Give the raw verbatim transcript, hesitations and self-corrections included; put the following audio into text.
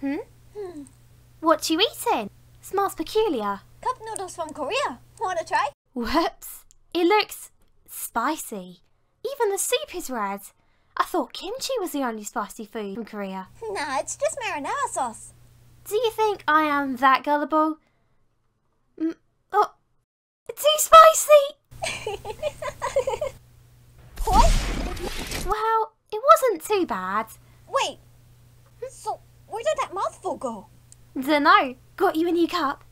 Hmm? Hmm. What you eating? Smells peculiar. Cup noodles from Korea. Wanna try? Whoops. It looks spicy. Even the soup is red. I thought kimchi was the only spicy food from Korea. Nah, it's just marinara sauce. Do you think I am that gullible? Mm, oh, it's too spicy! What? Well, it wasn't too bad. Wait, so where did that mouthful go? Dunno, got you a new cup.